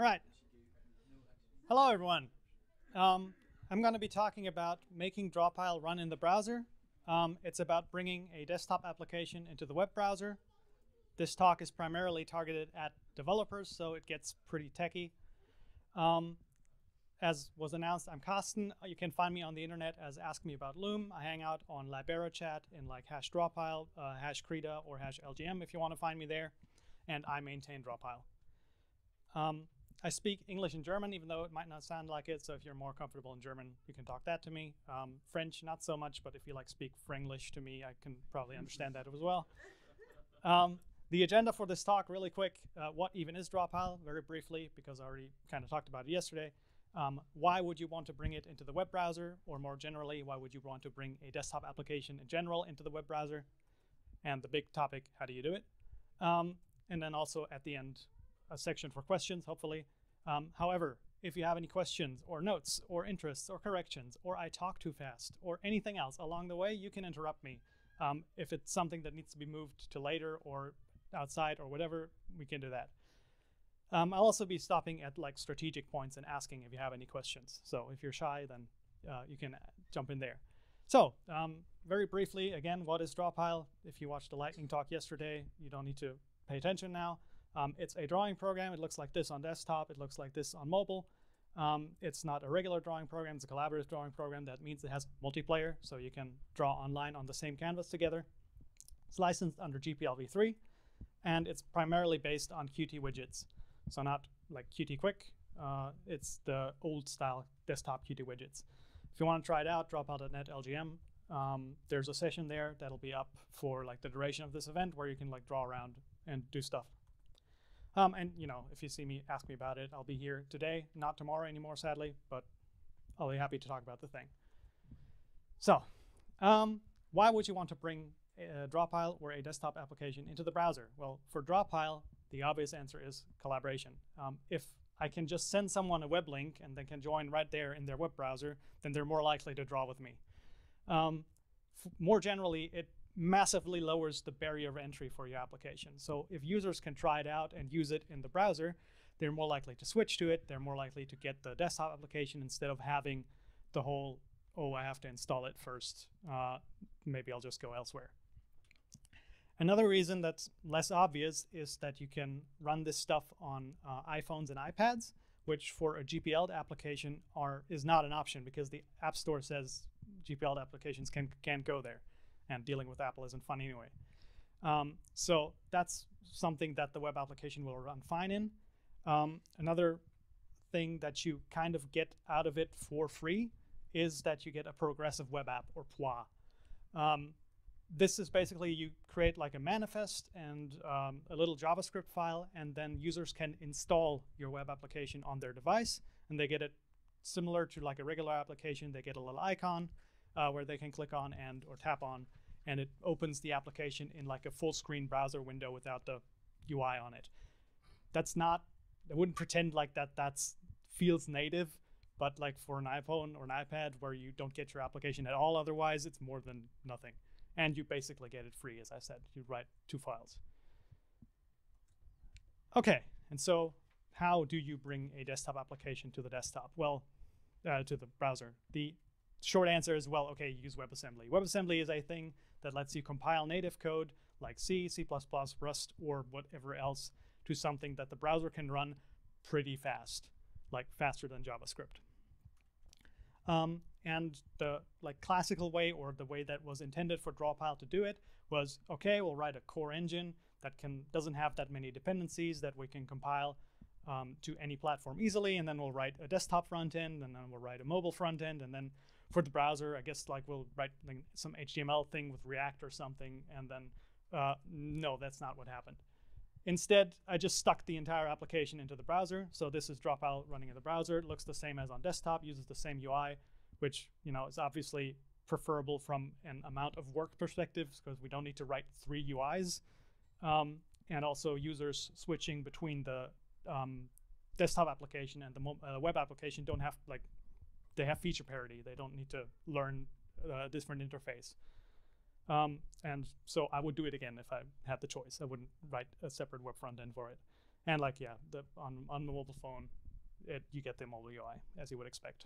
All right. Hello, everyone. I'm going to be talking about making Drawpile run in the browser. It's about bringing a desktop application into the web browser. This talk is primarily targeted at developers, so it gets pretty techy. As was announced, I'm Carsten. You can find me on the internet as Ask Me About Loom. I hang out on Libero chat in like #Drawpile, #Krita, or #LGM if you want to find me there. And I maintain Drawpile. I speak English and German, even though it might not sound like it. So if you're more comfortable in German, you can talk that to me. French, not so much, but if you like speak Franglish to me, I can probably understand that as well. The agenda for this talk, really quick, what even is Drawpile, very briefly, because I already kind of talked about it yesterday. Why would you want to bring it into the web browser? Or more generally, why would you want to bring a desktop application in general into the web browser? And the big topic, how do you do it? And then also at the end, a section for questions, hopefully. However, if you have any questions or notes or interests or corrections, or I talk too fast or anything else along the way, you can interrupt me. If it's something that needs to be moved to later or outside or whatever, we can do that. I'll also be stopping at like strategic points and asking if you have any questions. So if you're shy, then you can jump in there. So very briefly, again, what is Drawpile? If you watched the lightning talk yesterday, you don't need to pay attention now. It's a drawing program. It looks like this on desktop. It looks like this on mobile. It's not a regular drawing program. It's a collaborative drawing program. That means it has multiplayer, so you can draw online on the same canvas together. It's licensed under GPL v3, and it's primarily based on Qt widgets. So not like Qt Quick. It's the old style desktop Qt widgets. If you want to try it out, drawpile.net/LGM. There's a session there that'll be up for like the duration of this event where you can like draw around and do stuff. And you know, if you see me, ask me about it. I'll be here today, not tomorrow anymore, sadly, but I'll be happy to talk about the thing. So why would you want to bring Drawpile or a desktop application into the browser? Well, for Drawpile, the obvious answer is collaboration. If I can just send someone a web link and they can join right there in their web browser, then they're more likely to draw with me. More generally, it massively lowers the barrier of entry for your application. So if users can try it out and use it in the browser, they're more likely to switch to it. They're more likely to get the desktop application instead of having the whole, oh, I have to install it first. Maybe I'll just go elsewhere. Another reason that's less obvious is that you can run this stuff on iPhones and iPads, which for a GPL application is not an option because the App Store says GPL applications can't go there, and dealing with Apple isn't fun anyway. So that's something that the web application will run fine in. Another thing that you kind of get out of it for free is that you get a progressive web app, or PWA. This is basically you create like a manifest and a little JavaScript file, and then users can install your web application on their device, and they get it similar to like a regular application. They get a little icon where they can click on and or tap on, and it opens the application in like a full screen browser window without the UI on it. That's not, I wouldn't pretend like that's feels native, but like for an iPhone or an iPad where you don't get your application at all otherwise, it's more than nothing. And you basically get it free, as I said. You write two files. Okay, and so how do you bring a desktop application to the desktop? Well, to the browser. The short answer is, well, okay, use WebAssembly. WebAssembly is a thing that lets you compile native code like C, C++, Rust, or whatever else to something that the browser can run pretty fast, like faster than JavaScript. And the like classical way, or the way that was intended for Drawpile to do it, was, okay, we'll write a core engine that doesn't have that many dependencies that we can compile to any platform easily, and then we'll write a desktop front end, and then we'll write a mobile front end, and then for the browser, I guess like we'll write like some HTML thing with React or something, and then no, that's not what happened. Instead, I just stuck the entire application into the browser. So this is Drawpile running in the browser. It looks the same as on desktop, uses the same UI, which you know is obviously preferable from an amount of work perspective because we don't need to write 3 UIs. And also users switching between the desktop application and the web application don't have, like, they have feature parity. They don't need to learn a different interface. And so I would do it again if I had the choice. I wouldn't write a separate web front end for it. And like, yeah, on the mobile phone, you get the mobile UI as you would expect.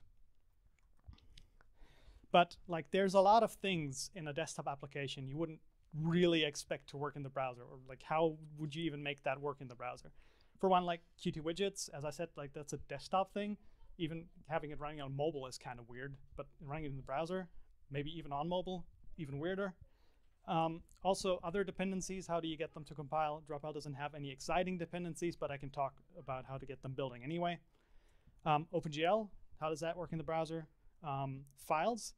But like, there's a lot of things in a desktop application you wouldn't really expect to work in the browser, or like, how would you even make that work in the browser? For one, like Qt widgets, as I said, like that's a desktop thing. Even having it running on mobile is kind of weird, but running it in the browser, maybe even on mobile, even weirder. Also, other dependencies, how do you get them to compile? Dropout doesn't have any exciting dependencies, but I can talk about how to get them building anyway. OpenGL, how does that work in the browser? Files,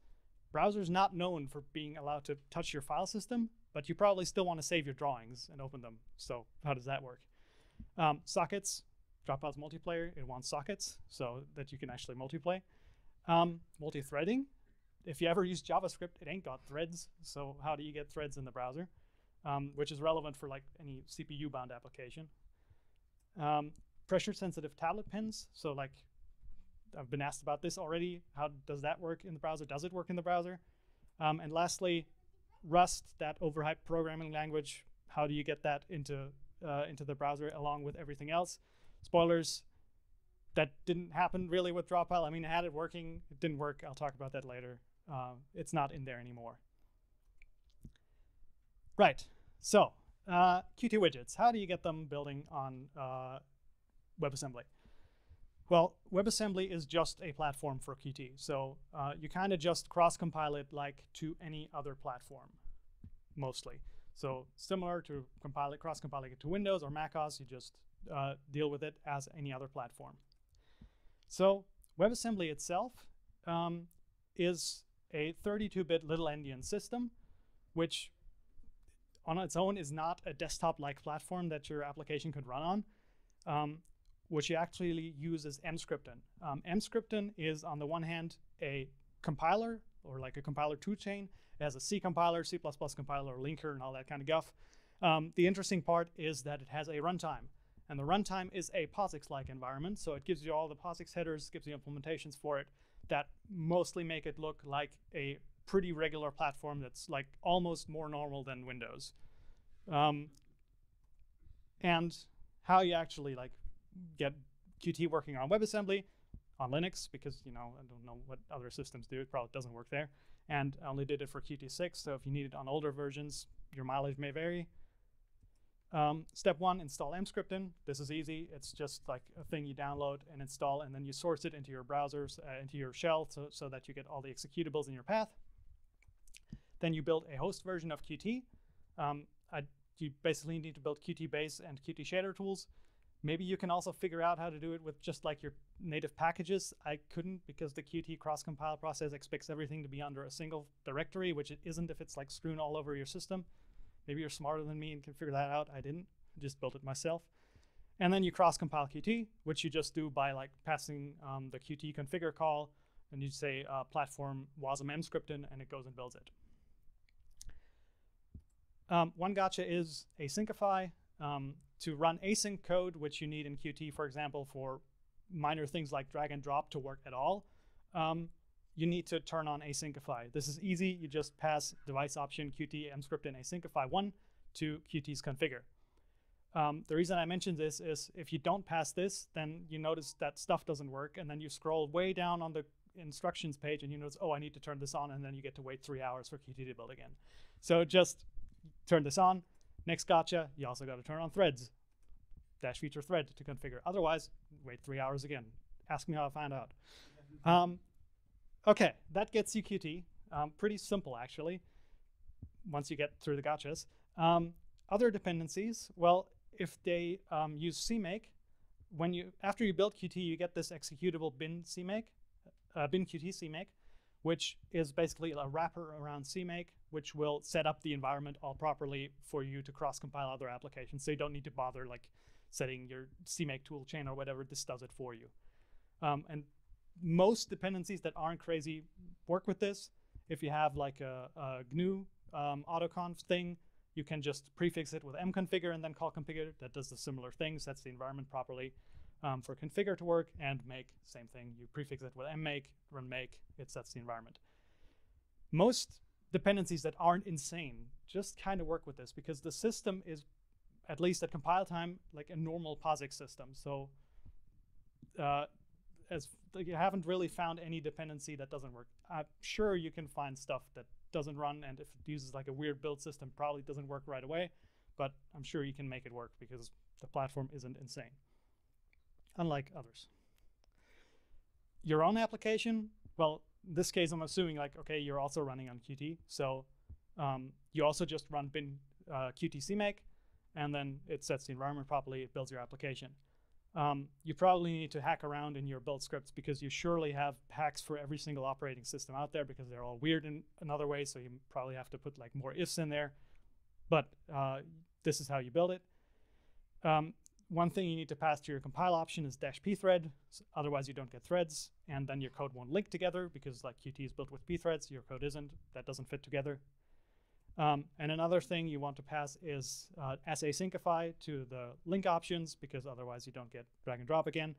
browser's not known for being allowed to touch your file system, but you probably still want to save your drawings and open them, so how does that work? Sockets, Dropout's multiplayer, it wants sockets so that you can actually multiplay. Multi-threading, if you ever use JavaScript, it ain't got threads, so how do you get threads in the browser? Which is relevant for like any CPU-bound application. Pressure-sensitive tablet pins, so like, I've been asked about this already, how does that work in the browser? Does it work in the browser? And lastly, Rust, that overhyped programming language, how do you get that into the browser along with everything else? Spoilers, that didn't happen really with Dropout. I mean, I had it working, it didn't work. I'll talk about that later. It's not in there anymore. Right, so Qt widgets, how do you get them building on WebAssembly? Well, WebAssembly is just a platform for Qt, so you kind of just cross-compile it like to any other platform, mostly. So similar to cross-compiling it to Windows or macOS, you just deal with it as any other platform. So WebAssembly itself is a 32-bit little endian system, which on its own is not a desktop-like platform that your application could run on. What you actually use is mscripten. Mscripten is, on the one hand, a compiler, or like a compiler toolchain. It has a C compiler, C++ compiler, linker, and all that kind of guff. The interesting part is that it has a runtime. And the runtime is a POSIX-like environment, so it gives you all the POSIX headers, gives you implementations for it that mostly make it look like a pretty regular platform that's like almost more normal than Windows. And how you actually like get Qt working on WebAssembly, on Linux, because you know, I don't know what other systems do, it probably doesn't work there. And I only did it for Qt 6, so if you need it on older versions, your mileage may vary. Step one, install mscripten. This is easy. It's just like a thing you download and install, and then you source it into your browsers, into your shell, so that you get all the executables in your path. Then you build a host version of Qt. You basically need to build Qt base and Qt shader tools. Maybe you can also figure out how to do it with just like your native packages. I couldn't, because the Qt cross-compile process expects everything to be under a single directory, which it isn't if it's like strewn all over your system. Maybe you're smarter than me and can figure that out. I didn't, I just built it myself. And then you cross-compile Qt, which you just do by like passing the Qt configure call, and you say platform wasm mscripten, and it goes and builds it. One gotcha is asyncify. To run async code, which you need in Qt, for example, for minor things like drag and drop to work at all, you need to turn on asyncify. This is easy. You just pass device option Qt mscripten asyncify1 to Qt's configure. The reason I mentioned this is if you don't pass this, then you notice that stuff doesn't work, and then you scroll way down on the instructions page, and you notice, oh, I need to turn this on, and then you get to wait 3 hours for Qt to build again. So just turn this on. Next gotcha, you also got to turn on threads, dash feature thread to configure. Otherwise, wait 3 hours again. Ask me how I find out. Okay, that gets you Qt. Pretty simple, actually, once you get through the gotchas. Other dependencies, well, if they use CMake, after you build Qt, you get this executable bin Qt CMake, which is basically a wrapper around CMake, which will set up the environment all properly for you to cross-compile other applications. So you don't need to bother like setting your CMake toolchain or whatever. This does it for you. And most dependencies that aren't crazy work with this. If you have like a GNU autoconf thing, you can just prefix it with mconfigure and then call configure. That does the similar thing, sets the environment properly for configure to work, and make, same thing. You prefix it with mmake, run make, it sets the environment. Most dependencies that aren't insane just kind of work with this because the system is at least at compile time, like a normal POSIX system. So as like, you haven't really found any dependency that doesn't work. I'm sure you can find stuff that doesn't run, and if it uses like a weird build system, probably doesn't work right away, but I'm sure you can make it work because the platform isn't insane, unlike others. Your own application, well, in this case, I'm assuming like, okay, you're also running on Qt. So you also just run bin Qt CMake, and then it sets the environment properly, it builds your application. You probably need to hack around in your build scripts because you surely have hacks for every single operating system out there because they're all weird in another way, so you probably have to put like more ifs in there. But this is how you build it. One thing you need to pass to your compile option is -pthread, otherwise you don't get threads, and then your code won't link together because like Qt is built with pthreads, your code isn't, that doesn't fit together. And another thing you want to pass is asyncify to the link options because otherwise you don't get drag and drop again.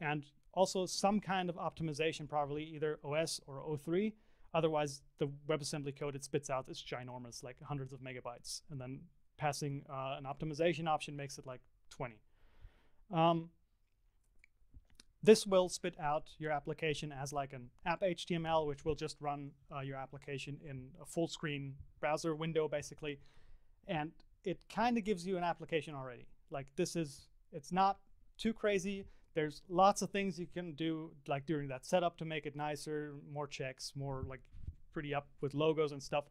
And also some kind of optimization, probably either OS or O3. Otherwise, the WebAssembly code it spits out is ginormous, like hundreds of megabytes. And then passing an optimization option makes it like 20. This will spit out your application as like an app HTML, which will just run your application in a full screen browser window, basically. And it kind of gives you an application already. Like this is, it's not too crazy. There's lots of things you can do like during that setup to make it nicer, more checks, more like pretty up with logos and stuff.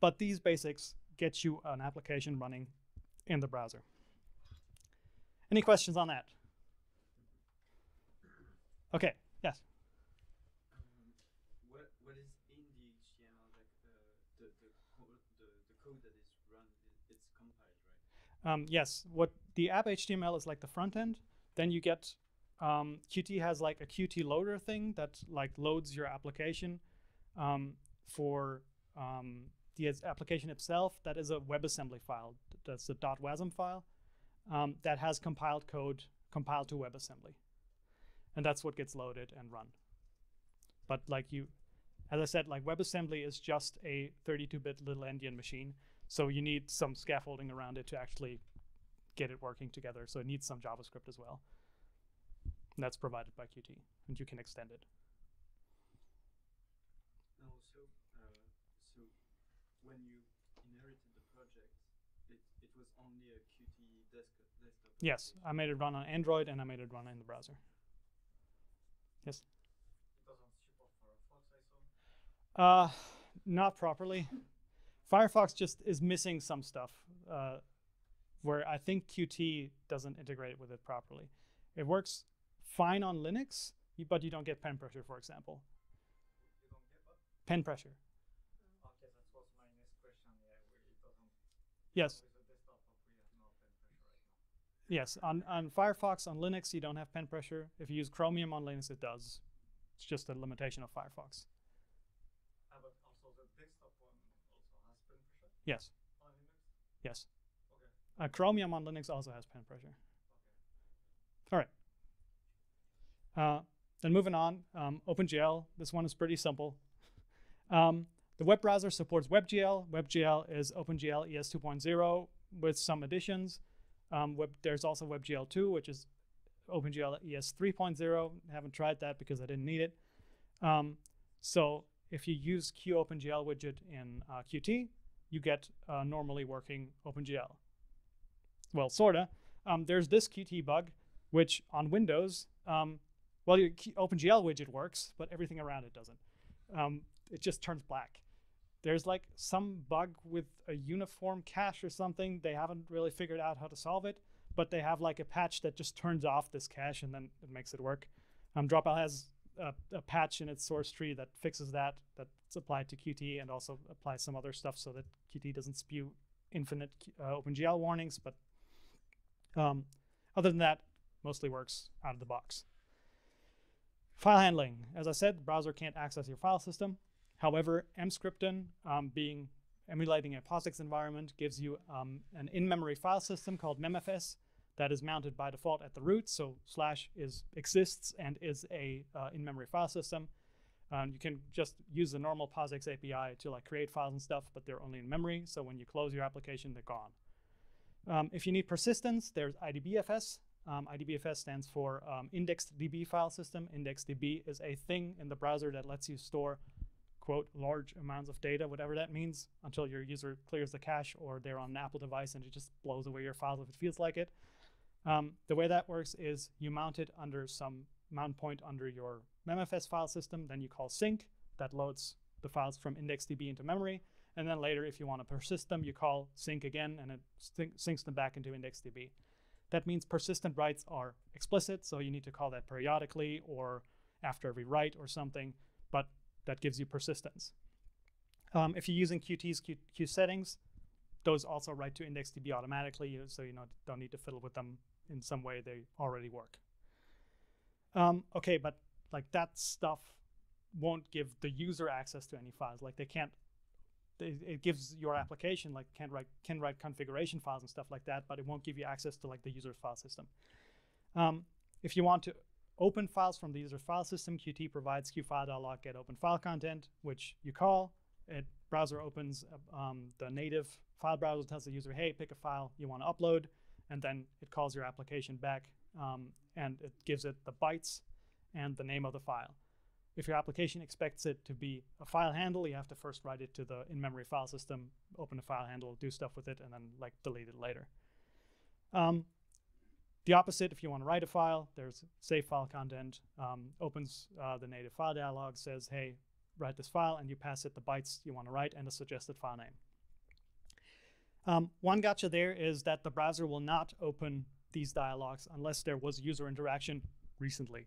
But these basics get you an application running in the browser. Any questions on that? Okay. Yes. What is in the HTML? Like the code that is run, it's compiled, right? Yes. What the app HTML is like the front end. Then you get Qt has like a Qt loader thing that like loads your application for the application itself. That is a WebAssembly file. That's a .wasm file that has compiled code compiled to WebAssembly. And that's what gets loaded and run. But like you, as I said, like WebAssembly is just a 32-bit little endian machine. So you need some scaffolding around it to actually get it working together. So it needs some JavaScript as well. And that's provided by Qt, and you can extend it. Also, so when you inherited the project, it was only a Qt desktop. Yes, I made it run on Android, and I made it run in the browser. Yes. It doesn't support Firefox, I saw. Not properly. Firefox just is missing some stuff where I think Qt doesn't integrate with it properly. It works fine on Linux, but you don't get pen pressure, for example. You don't get what? Pen pressure. Okay, that was my next question. Yeah, where it doesn't. Yes. Yes, on Firefox, on Linux, you don't have pen pressure. If you use Chromium on Linux, it does. It's just a limitation of Firefox. But also the desktop one also has pen pressure? Yes. On Linux? Yes. Okay. Chromium on Linux also has pen pressure. Okay. All right. Then moving on, OpenGL. This one is pretty simple. The web browser supports WebGL. WebGL is OpenGL ES 2.0 with some additions. There's also WebGL2, which is OpenGL ES 3.0. I haven't tried that because I didn't need it. So if you use QOpenGL widget in Qt, you get normally working OpenGL. Well, sorta. There's this Qt bug, which on Windows, well, your OpenGL widget works, but everything around it doesn't. It just turns black. There's like some bug with a uniform cache or something. They haven't really figured out how to solve it, but they have like a patch that just turns off this cache and then it makes it work. Dropout has a patch in its source tree that fixes that, that's applied to Qt and also applies some other stuff so that Qt doesn't spew infinite OpenGL warnings, but other than that, mostly works out of the box. File handling. As I said, the browser can't access your file system. However, mscripten, emulating a POSIX environment, gives you an in-memory file system called memfs that is mounted by default at the root. So / is exists and is a in-memory file system. You can just use the normal POSIX API to like create files and stuff, but they're only in memory. So when you close your application, they're gone. If you need persistence, there's IDBFS. IDBFS stands for IndexedDB file system. IndexedDB is a thing in the browser that lets you store, quote, large amounts of data, whatever that means, until your user clears the cache or they're on an Apple device and it just blows away your files if it feels like it. The way that works is you mount it under some mount point under your memfs file system, then you call sync, that loads the files from IndexedDB into memory, and then later if you want to persist them, you call sync again and it syncs them back into IndexedDB. That means persistent writes are explicit, so you need to call that periodically or after every write or something, but that gives you persistence. If you're using Qt's Qsettings, those also write to IndexedDB automatically, so you don't need to fiddle with them in some way. They already work. OK, but like that stuff won't give the user access to any files. Like they can't. It gives your application like can write configuration files and stuff like that, but it won't give you access to like the user's file system. If you want to open files from the user's file system, Qt provides qfile.log get open file content, which you call. It browser opens the native file browser, tells the user, hey, pick a file you want to upload, and then it calls your application back and it gives it the bytes and the name of the file. If your application expects it to be a file handle, you have to first write it to the in-memory file system, open a file handle, do stuff with it, and then like delete it later. The opposite, if you want to write a file, there's save file content, opens the native file dialog, says, hey, write this file, and you pass it the bytes you want to write and a suggested file name. One gotcha there is that the browser will not open these dialogs unless there was user interaction recently.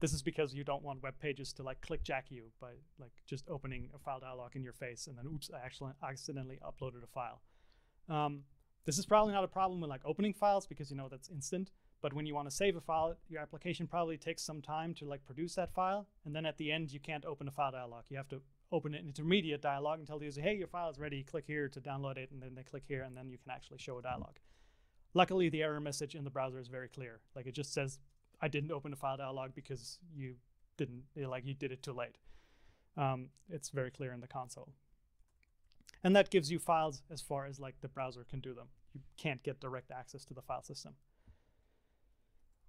This is because you don't want web pages to like clickjack you by like just opening a file dialog in your face and then oops, I actually accidentally uploaded a file. This is probably not a problem with like opening files because you know that's instant, but when you want to save a file, your application probably takes some time to like produce that file, and then at the end you can't open a file dialog. You have to open an intermediate dialog and tell the user, hey, your file is ready, click here to download it, and then they click here and then you can actually show a dialog. Luckily, the error message in the browser is very clear. Like it just says, I didn't open a file dialog because you did it too late. It's very clear in the console. And that gives you files as far as like the browser can do them. You can't get direct access to the file system.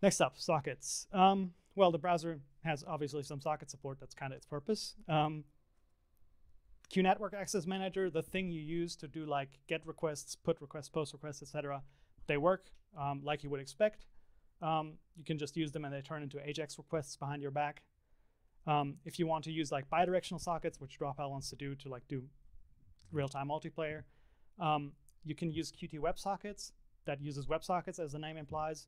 Next up, sockets. Well, the browser has obviously some socket support. That's kind of its purpose. QNetwork Access Manager, the thing you use to do like get requests, put requests, post requests, etc. They work like you would expect. You can just use them and they turn into AJAX requests behind your back. If you want to use like bidirectional sockets, which Dropal wants to do to do real-time multiplayer, you can use Qt WebSockets. That uses WebSockets as the name implies.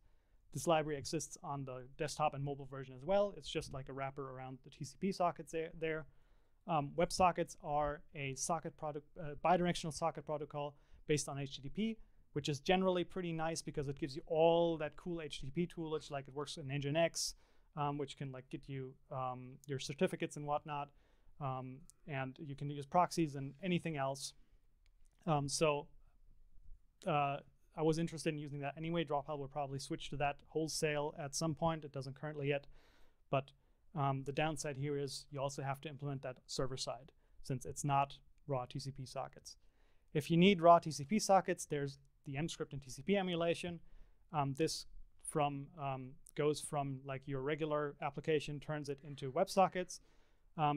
This library exists on the desktop and mobile version as well. It's just like a wrapper around the TCP sockets there. WebSockets are a bidirectional socket protocol based on HTTP, which is generally pretty nice because it gives you all that cool HTTP toolage, like it works in Nginx, which can like get you your certificates and whatnot, and you can use proxies and anything else. I was interested in using that anyway. Dropal will probably switch to that wholesale at some point. It doesn't currently yet, but the downside here is you also have to implement that server side since it's not raw TCP sockets. If you need raw TCP sockets, there's the mscript and TCP emulation. This goes from like your regular application, turns it into WebSockets.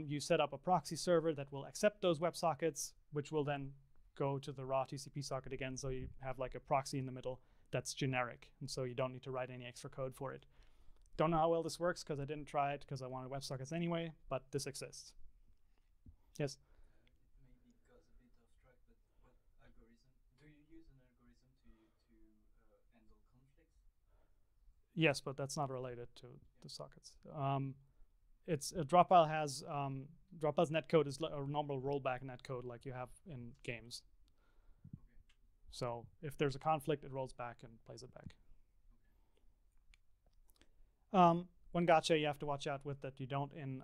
You set up a proxy server that will accept those WebSockets, which will then go to the raw TCP socket again. So you have like a proxy in the middle that's generic. And so you don't need to write any extra code for it. Don't know how well this works because I didn't try it because I wanted WebSockets anyway, but this exists. Yes? Yes, but that's not related to the sockets. Dropal has Dropal's netcode is a normal rollback netcode like you have in games. Okay. So if there's a conflict, it rolls back and plays it back. Okay. One gotcha you have to watch out with that you don't in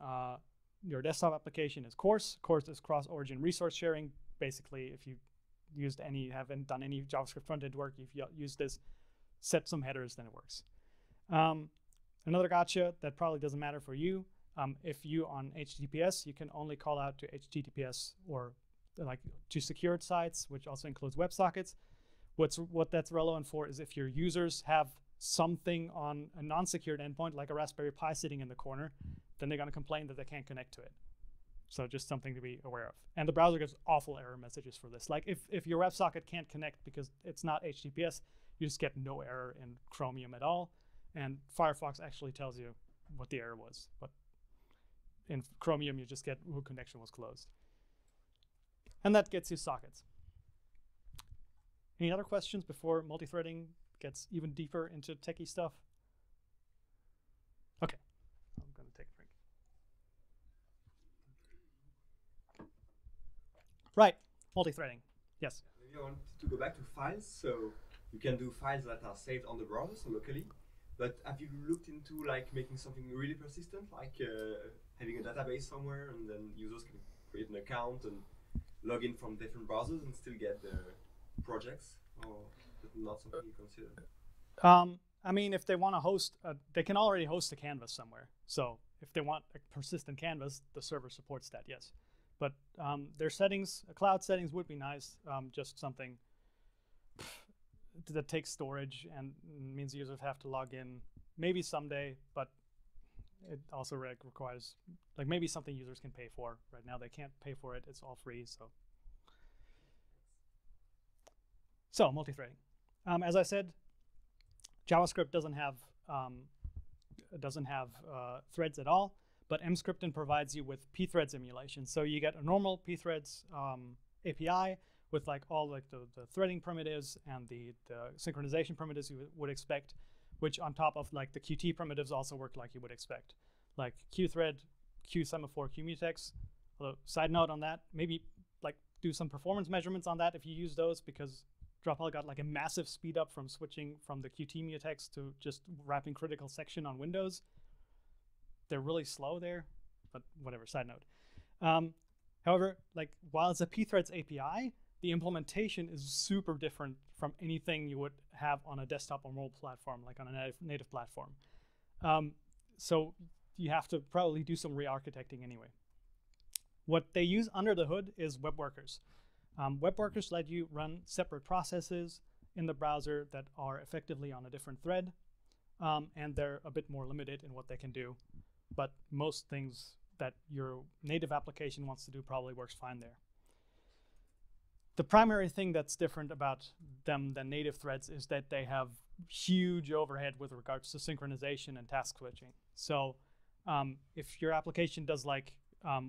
your desktop application is Coarse. Coarse is cross-origin resource sharing. Basically, if you used any, haven't done any JavaScript front-end work, you've used this, set some headers, then it works. Another gotcha that probably doesn't matter for you. If you on HTTPS, you can only call out to HTTPS or like to secured sites, which also includes WebSockets. What that's relevant for is if your users have something on a non-secured endpoint, like a Raspberry Pi sitting in the corner, then they're going to complain that they can't connect to it. So just something to be aware of. And the browser gets awful error messages for this. Like if your WebSocket can't connect because it's not HTTPS, you just get no error in Chromium at all. And Firefox actually tells you what the error was. But in Chromium, you just get "Who connection was closed." And that gets you sockets. Any other questions before multithreading gets even deeper into techie stuff? OK, I'm going to take a drink. Right, multithreading. Yes? Maybe I wanted to go back to files. So you can do files that are saved on the browser, so locally. But have you looked into like making something really persistent, like having a database somewhere, and then users can create an account and log in from different browsers and still get the projects? Or not something you consider? I mean, if they want to host, they can already host a canvas somewhere. So if they want a persistent canvas, the server supports that, yes. But their settings, cloud settings would be nice, just something that takes storage and means users have to log in maybe someday, but it also requires like maybe something users can pay for. Right now they can't pay for it, it's all free. So multi-threading. As I said, JavaScript doesn't have threads at all, but mscripten provides you with pthread emulation. So you get a normal pthreads API with like all like the threading primitives and the synchronization primitives you would expect, which on top of like the Qt primitives also work like you would expect, like Qthread, Qsemaphore, Qmutex. Although side note on that, maybe like do some performance measurements on that if you use those, because Dropal got like a massive speed up from switching from the Qt mutex to just wrapping critical section on Windows. They're really slow there, but whatever, side note. However, like while it's a pthreads API, the implementation is super different from anything you would have on a desktop or mobile platform, like on a native platform. So you have to probably do some re-architecting anyway. What they use under the hood is web workers. Web workers let you run separate processes in the browser that are effectively on a different thread, and they're a bit more limited in what they can do. But most things that your native application wants to do probably works fine there. The primary thing that's different about them than native threads is that they have huge overhead with regards to synchronization and task switching. So if your application does like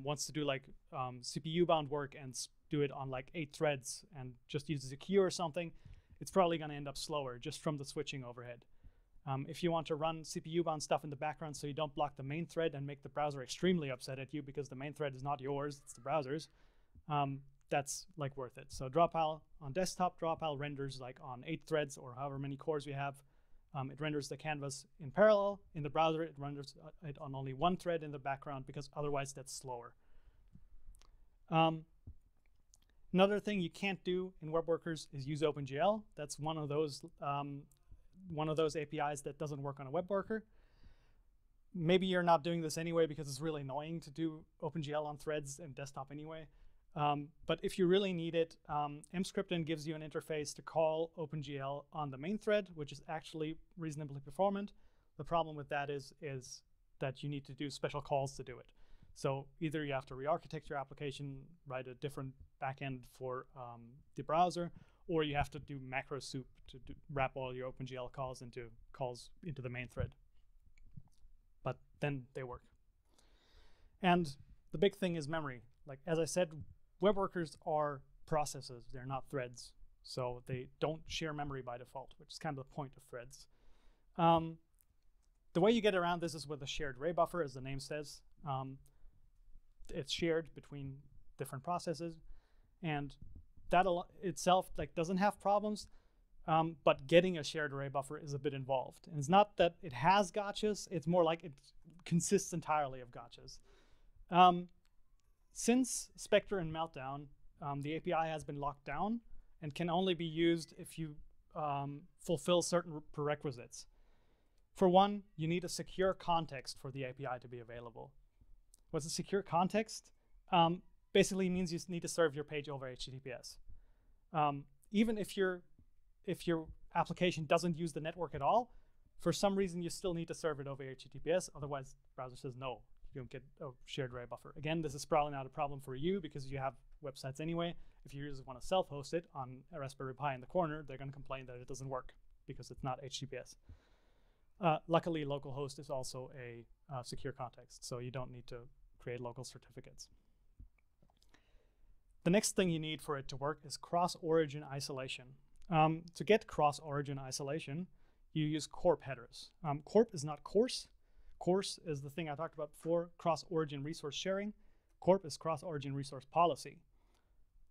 wants to do like CPU-bound work and do it on like 8 threads and just uses a queue or something, it's probably going to end up slower just from the switching overhead. If you want to run CPU-bound stuff in the background so you don't block the main thread and make the browser extremely upset at you because the main thread is not yours, it's the browser's, that's like worth it. So Dropal on desktop, Dropal renders like on 8 threads or however many cores we have. It renders the canvas in parallel. In the browser, it renders it on only 1 thread in the background because otherwise that's slower. Another thing you can't do in web workers is use OpenGL. That's one of those APIs that doesn't work on a web worker. Maybe you're not doing this anyway because it's really annoying to do OpenGL on threads and desktop anyway. But if you really need it, mscripten gives you an interface to call OpenGL on the main thread, which is actually reasonably performant. The problem with that is that you need to do special calls to do it. So either you have to re-architect your application, write a different backend for the browser, or you have to do macro soup to wrap all your OpenGL calls into the main thread. But then they work. And the big thing is memory. Like as I said, web workers are processes, they're not threads. So they don't share memory by default, which is kind of the point of threads. The way you get around this is with a shared RAID buffer, as the name says. It's shared between different processes. And that itself like doesn't have problems, but getting a shared RAID buffer is a bit involved. And it's not that it has gotchas, it's more like it consists entirely of gotchas. Since Spectre and Meltdown, the API has been locked down and can only be used if you fulfill certain prerequisites. For one, you need a secure context for the API to be available. What's a secure context? Basically means you need to serve your page over HTTPS. Even if your if your application doesn't use the network at all, for some reason you still need to serve it over HTTPS. Otherwise, the browser says no, you don't get a shared array buffer. Again, this is probably not a problem for you because you have websites anyway. If your users want to self-host it on a Raspberry Pi in the corner, they're going to complain that it doesn't work because it's not HTTPS. Luckily, localhost is also a secure context, so you don't need to create local certificates. The next thing you need for it to work is cross-origin isolation. To get cross-origin isolation, you use corp headers. Corp is not coarse. Coarse is the thing I talked about before, cross-origin resource sharing. Corp is cross-origin resource policy.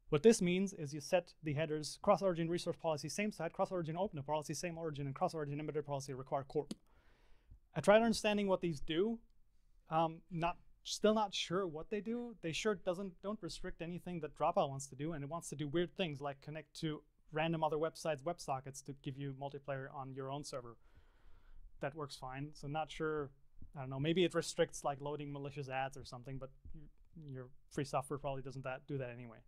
What this means is you set the headers cross-origin resource policy same site, cross-origin opener policy same origin, and cross-origin emitter policy require corp. I tried understanding what these do. Still not sure what they do. They sure don't restrict anything that Dropper wants to do, and it wants to do weird things like connect to random other websites, WebSockets to give you multiplayer on your own server. That works fine. So not sure. I don't know. Maybe it restricts like loading malicious ads or something, but your free software probably doesn't do that anyway.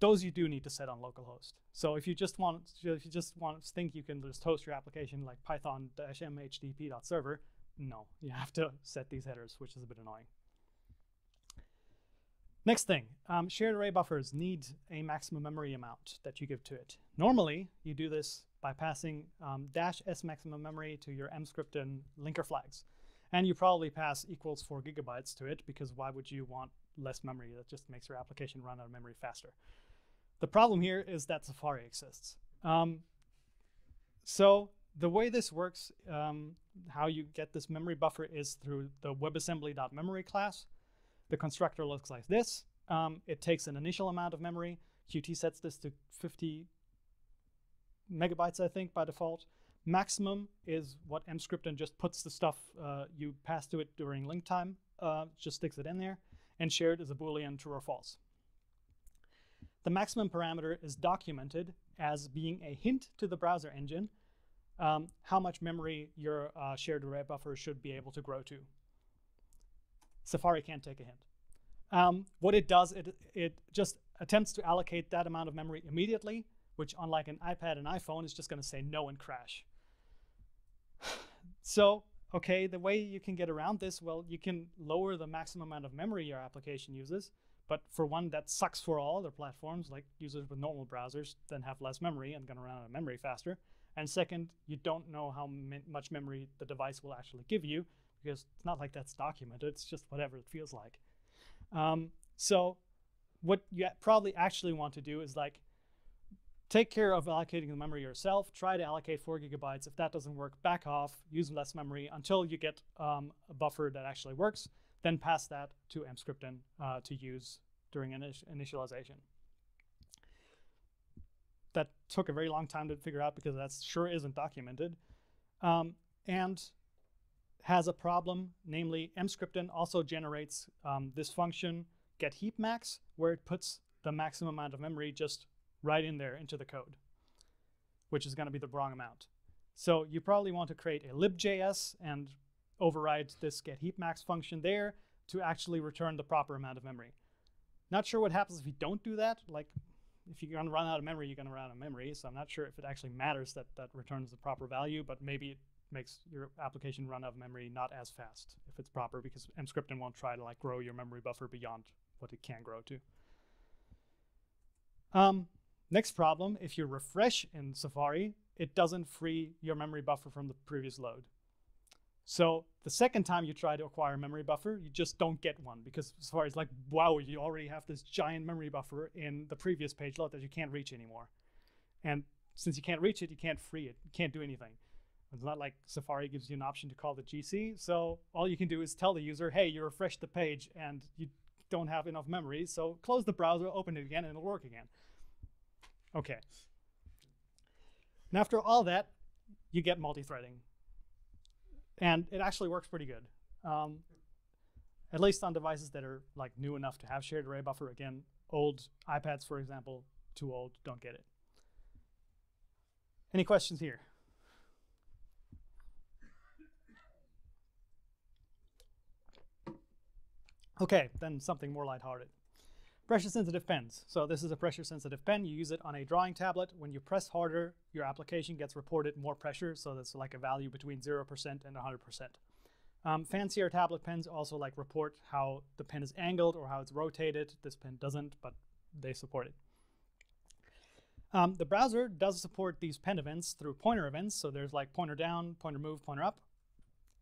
Those you do need to set on localhost. So if you just think you can just host your application like python-mhdp.server, no, you have to set these headers, which is a bit annoying. Next thing, shared array buffers need a maximum memory amount that you give to it. Normally, you do this by passing -s maximum memory to your mscripten linker flags. And you probably pass =4 GB to it, because why would you want less memory? That just makes your application run out of memory faster. The problem here is that Safari exists. So the way this works, how you get this memory buffer is through the WebAssembly.memory class. The constructor looks like this. It takes an initial amount of memory. Qt sets this to 50 megabytes, I think, by default. Maximum is what mscripten just puts the stuff you pass to it during link time, just sticks it in there. And shared is a Boolean true or false. The maximum parameter is documented as being a hint to the browser engine how much memory your shared array buffer should be able to grow to. Safari can't take a hint. What it does, it just attempts to allocate that amount of memory immediately, which unlike an iPad and iPhone is just going to say no and crash. So, okay, the way you can get around this, well, you can lower the maximum amount of memory your application uses, but for one, that sucks for all other platforms, like users with normal browsers then have less memory and going to run out of memory faster. And second, you don't know how much memory the device will actually give you, because it's not like that's documented, it's just whatever it feels like. So what you probably actually want to do is like take care of allocating the memory yourself, try to allocate 4 GB. If that doesn't work, back off, use less memory until you get a buffer that actually works, then pass that to mscripten to use during initialization. That took a very long time to figure out because that sure isn't documented. And has a problem, namely mscripten also generates this function getHeapMax, where it puts the maximum amount of memory just right in there into the code, which is going to be the wrong amount. So you probably want to create a libjs and override this getHeapMax function there to actually return the proper amount of memory. Not sure what happens if you don't do that. Like, if you're going to run out of memory, you're going to run out of memory. So I'm not sure if it actually matters that that returns the proper value, but maybe it makes your application run out of memory not as fast if it's proper, because mscripten won't try to like grow your memory buffer beyond what it can grow to. Next problem, if you refresh in Safari, it doesn't free your memory buffer from the previous load. So the second time you try to acquire a memory buffer, you just don't get one, because Safari's like, wow, you already have this giant memory buffer in the previous page load that you can't reach anymore. And since you can't reach it, you can't free it, you can't do anything. It's not like Safari gives you an option to call the GC, so all you can do is tell the user, hey, you refreshed the page and you don't have enough memory, so close the browser, open it again, and it'll work again. Okay. And after all that, you get multi-threading. And it actually works pretty good, at least on devices that are like new enough to have shared array buffer. Again, old iPads, for example, too old, don't get it. Any questions here? Okay, then something more lighthearted. Pressure-sensitive pens. So this is a pressure-sensitive pen. You use it on a drawing tablet. When you press harder, your application gets reported more pressure. So that's like a value between 0% and 100%. Fancier tablet pens also like report how the pen is angled or how it's rotated. This pen doesn't, but they support it. The browser does support these pen events through pointer events. So there's like pointer down, pointer move, pointer up.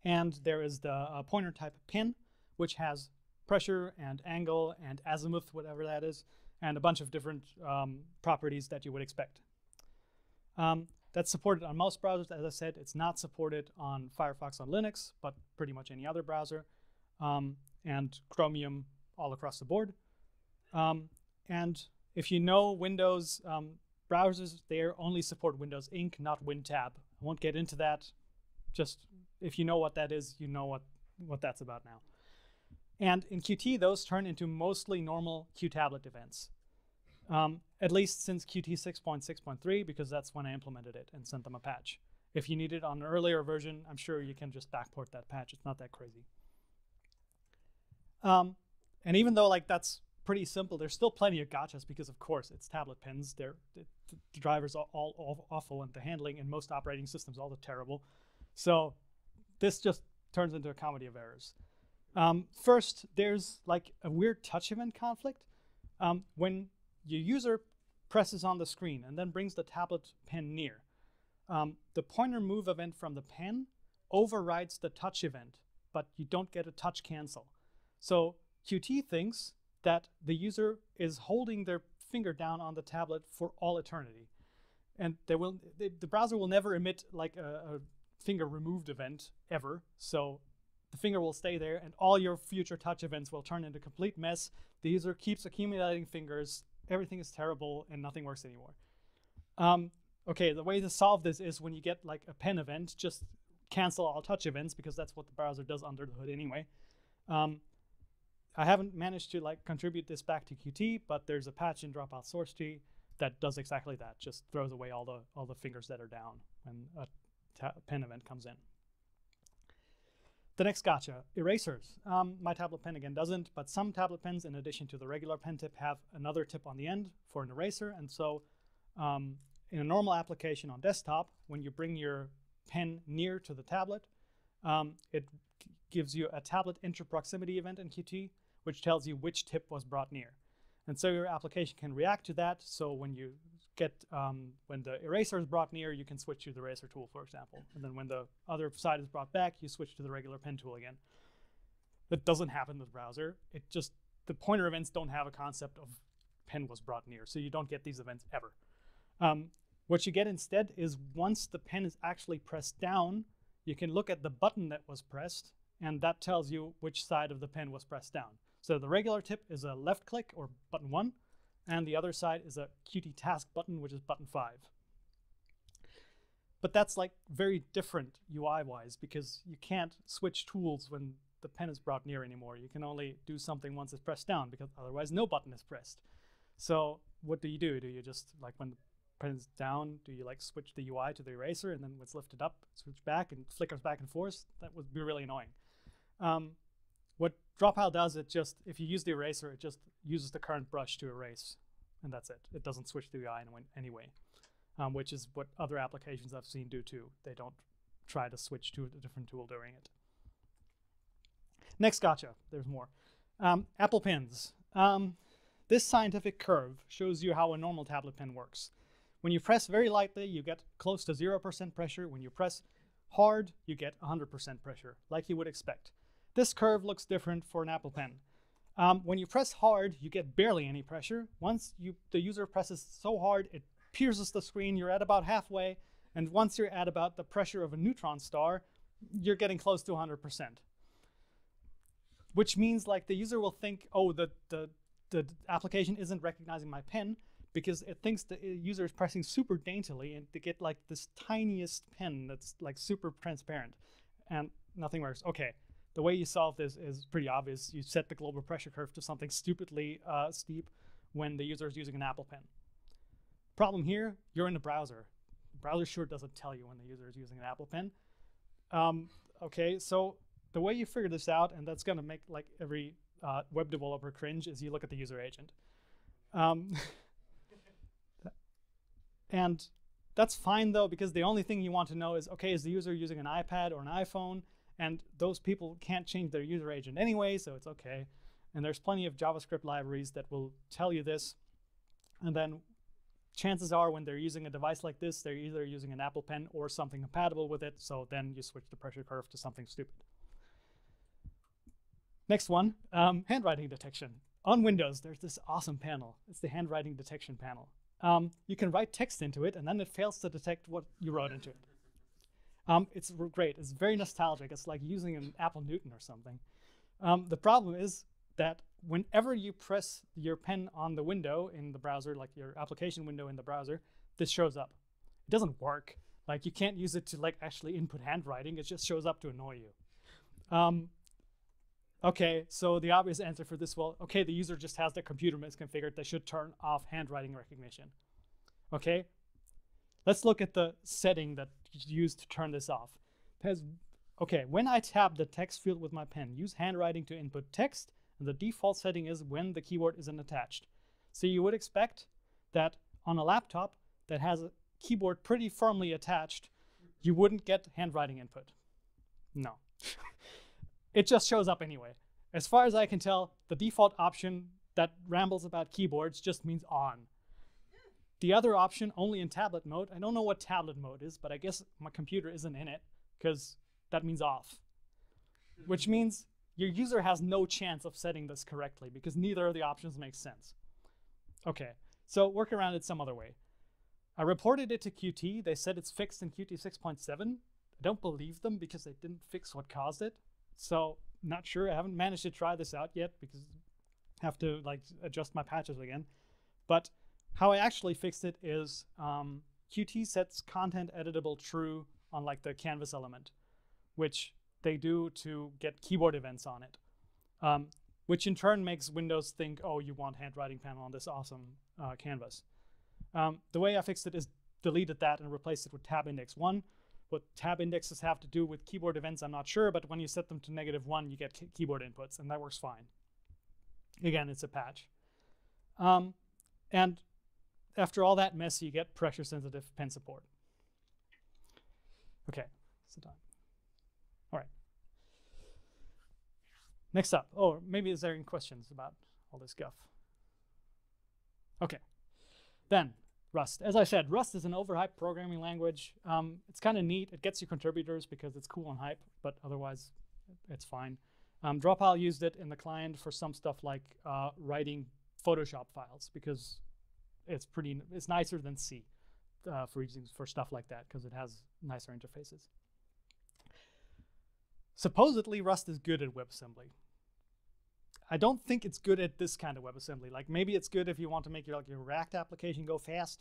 And there is the pointer type pin, which has pressure and angle and azimuth, whatever that is, and a bunch of different properties that you would expect. That's supported on most browsers. As I said, it's not supported on Firefox on Linux, but pretty much any other browser, and Chromium all across the board. And if you know Windows browsers, they only support Windows Ink, not WinTab. I won't get into that. Just if you know what that is, you know what that's about now. And in Qt, those turn into mostly normal QTablet events, at least since Qt 6.6.3, because that's when I implemented it and sent them a patch. If you need it on an earlier version, I'm sure you can just backport that patch. It's not that crazy. And even though like that's pretty simple, there's still plenty of gotchas because, of course, it's tablet pens. The drivers are all awful, and the handling in most operating systems all terrible. So this just turns into a comedy of errors. First, there's like a weird touch event conflict. When your user presses on the screen and then brings the tablet pen near, the pointer move event from the pen overrides the touch event, but you don't get a touch cancel. So Qt thinks that the user is holding their finger down on the tablet for all eternity. And the browser will never emit like a finger removed event ever. So the finger will stay there, and all your future touch events will turn into complete mess. The user keeps accumulating fingers. Everything is terrible, and nothing works anymore. OK, the way to solve this is when you get like a pen event, just cancel all touch events, because that's what the browser does under the hood anyway. I haven't managed to like contribute this back to Qt, but there's a patch in Dropout Source Tree that does exactly that, just throws away all the fingers that are down when a pen event comes in. The next gotcha, erasers. My tablet pen, again, doesn't, but some tablet pens, in addition to the regular pen tip, have another tip on the end for an eraser. And so in a normal application on desktop, when you bring your pen near to the tablet, it gives you a tablet interproximity event in Qt, which tells you which tip was brought near. And so your application can react to that. So when you get when the eraser is brought near, you can switch to the eraser tool, for example. And then when the other side is brought back, you switch to the regular pen tool again. That doesn't happen with browser. It just, the pointer events don't have a concept of pen was brought near. So you don't get these events ever. What you get instead is once the pen is actually pressed down, you can look at the button that was pressed, and that tells you which side of the pen was pressed down. So the regular tip is a left click, or button 1, and the other side is a Qt task button, which is button 5. But that's like very different UI-wise, because you can't switch tools when the pen is brought near anymore. You can only do something once it's pressed down, because otherwise no button is pressed. So what do? Do you just, like when the pen is down, do you like switch the UI to the eraser, and then when it's lifted up, switch back and flickers back and forth? That would be really annoying. What Dropout does, it just, if you use the eraser, it just uses the current brush to erase, and that's it. It doesn't switch the UI in any way, which is what other applications I've seen do too. They don't try to switch to a different tool during it. Next gotcha, there's more. Apple pens. This scientific curve shows you how a normal tablet pen works. When you press very lightly, you get close to 0% pressure. When you press hard, you get 100% pressure, like you would expect. This curve looks different for an Apple pen. When you press hard, you get barely any pressure. Once the user presses so hard, it pierces the screen. You're at about halfway. And once you're at about the pressure of a neutron star, you're getting close to 100%. Which means like the user will think, oh, the application isn't recognizing my pen, because it thinks the user is pressing super daintily, and they get like this tiniest pen that's like super transparent. And nothing works. OK. The way you solve this is pretty obvious. You set the global pressure curve to something stupidly steep when the user is using an Apple pen. Problem here, you're in the browser. The browser sure doesn't tell you when the user is using an Apple pen. OK, so the way you figure this out, and that's going to make like every web developer cringe, is you look at the user agent. And that's fine, though, because the only thing you want to know is, OK, is the user using an iPad or an iPhone? And those people can't change their user agent anyway, so it's OK. And there's plenty of JavaScript libraries that will tell you this. And then chances are when they're using a device like this, they're either using an Apple Pen or something compatible with it. So then you switch the pressure curve to something stupid. Next one, handwriting detection. On Windows, there's this awesome panel. It's the handwriting detection panel. You can write text into it, and then it fails to detect what you wrote into it. It's great. It's very nostalgic. It's like using an Apple Newton or something. The problem is that whenever you press your pen on the window in the browser, like your application window in the browser, this shows up. It doesn't work. Like, you can't use it to like actually input handwriting. It just shows up to annoy you. OK, so the obvious answer for this, well, OK, the user just has their computer misconfigured. They should turn off handwriting recognition. OK, let's look at the setting that you used to turn this off. OK, when I tap the text field with my pen, use handwriting to input text. And the default setting is when the keyboard isn't attached. So you would expect that on a laptop that has a keyboard pretty firmly attached, you wouldn't get handwriting input. No. It just shows up anyway. As far as I can tell, the default option that rambles about keyboards just means on. The other option, only in tablet mode. I don't know what tablet mode is, but I guess my computer isn't in it, because that means off, which means your user has no chance of setting this correctly, because neither of the options makes sense. OK, so work around it some other way. I reported it to Qt. They said it's fixed in Qt 6.7. I don't believe them, because they didn't fix what caused it. So not sure. I haven't managed to try this out yet, because I have to like adjust my patches again. But how I actually fixed it is Qt sets content editable true on like the canvas element, which they do to get keyboard events on it, which in turn makes Windows think, oh, you want handwriting panel on this awesome canvas. The way I fixed it is deleted that and replaced it with tab index 1. What tab indexes have to do with keyboard events, I'm not sure. But when you set them to -1, you get keyboard inputs. And that works fine. Again, it's a patch. And after all that mess, you get pressure-sensitive pen support. OK, so done. All right. Next up. Oh, maybe is there any questions about all this guff? OK. Then. Rust. As I said, Rust is an overhyped programming language. It's kind of neat. It gets you contributors because it's cool and hype, but otherwise, it's fine. Drawpile used it in the client for some stuff like writing Photoshop files, because it's nicer than C for stuff like that, because it has nicer interfaces. Supposedly, Rust is good at WebAssembly. I don't think it's good at this kind of WebAssembly. Like, maybe it's good if you want to make your React application go fast.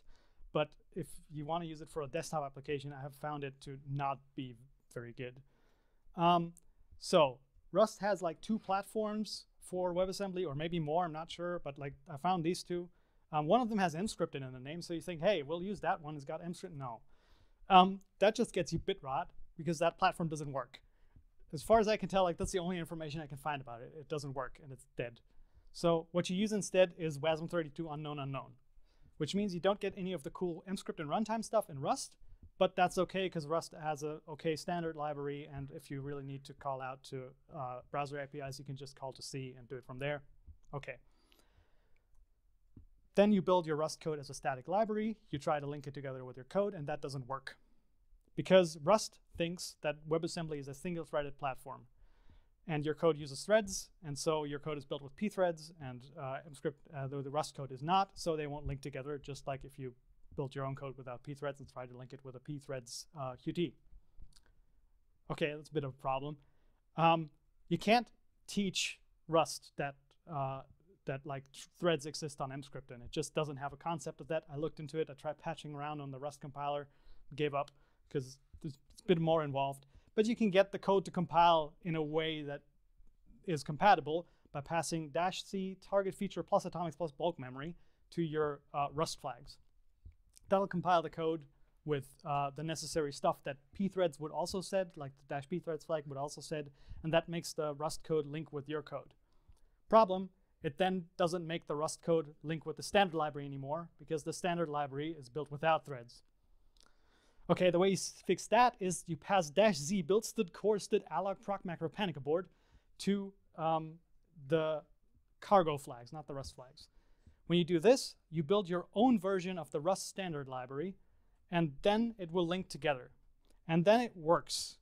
But if you want to use it for a desktop application, I have found it to not be very good. So Rust has like 2 platforms for WebAssembly, or maybe more. I'm not sure. But like, I found these 2. One of them has mscript in the name. So you think, hey, we'll use that one. It's got mscript. No. That just gets you bit rot, because that platform doesn't work. As far as I can tell, like, that's the only information I can find about it. It doesn't work, and it's dead. So what you use instead is WASM32 unknown unknown, which means you don't get any of the cool mscript and runtime stuff in Rust. But that's OK, because Rust has an OK standard library. And if you really need to call out to browser APIs, you can just call to C and do it from there. OK. Then you build your Rust code as a static library. You try to link it together with your code, and that doesn't work, because Rust thinks that WebAssembly is a single-threaded platform. And your code uses threads. And so your code is built with pthreads. And mscript, though the Rust code is not. So they won't link together, just like if you built your own code without pthreads and tried to link it with a pthreads Qt. OK, that's a bit of a problem. You can't teach Rust that, like threads exist on mscript. And it just doesn't have a concept of that. I looked into it. I tried patching around on the Rust compiler, gave up, because it's a bit more involved. But you can get the code to compile in a way that is compatible by passing -c target feature plus atomics plus bulk memory to your Rust flags. That'll compile the code with the necessary stuff that pthreads would also set, like the -pthreads flag would also set. And that makes the Rust code link with your code. Problem It then doesn't make the Rust code link with the standard library anymore because the standard library is built without threads. Okay, the way you fix that is you pass -z build-std core-std alloc proc macro panic abort to the cargo flags, not the Rust flags. When you do this, you build your own version of the Rust standard library, and then it will link together. And then it works.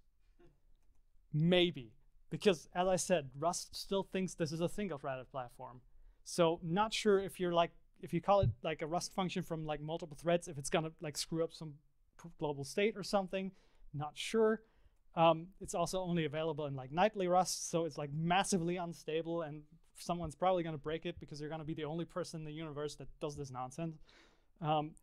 Maybe. Because as I said, Rust still thinks this is a single-threaded platform. So not sure if you're like, if you call it like a Rust function from like multiple threads, if it's gonna like screw up some global state or something, not sure. It's also only available in like nightly Rust, so it's like massively unstable, and someone's probably gonna break it because you're gonna be the only person in the universe that does this nonsense.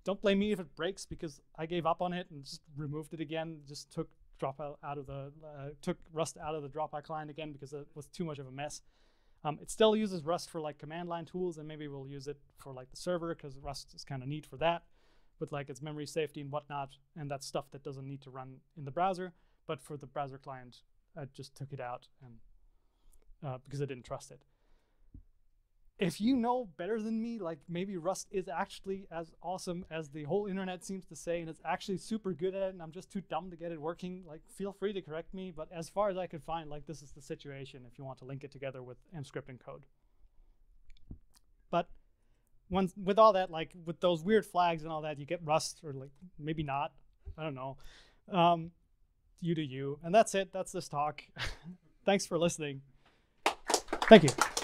Don't blame me if it breaks, because I gave up on it and just removed it again. Just took Dropout out of the took Rust out of the Dropout client again because it was too much of a mess. It still uses Rust for like command line tools, and maybe we'll use it for like the server because Rust is kind of neat for that, with like its memory safety and whatnot, and that's stuff that doesn't need to run in the browser. But for the browser client, I just took it out and because I didn't trust it. If you know better than me, like maybe Rust is actually as awesome as the whole internet seems to say, and it's actually super good at it, and I'm just too dumb to get it working, like feel free to correct me. But as far as I could find, like this is the situation if you want to link it together with mscript and code. But once, with all that, like with those weird flags and all that, you get Rust, or like maybe not, I don't know. You do you. And that's it. That's this talk. Thanks for listening. Thank you.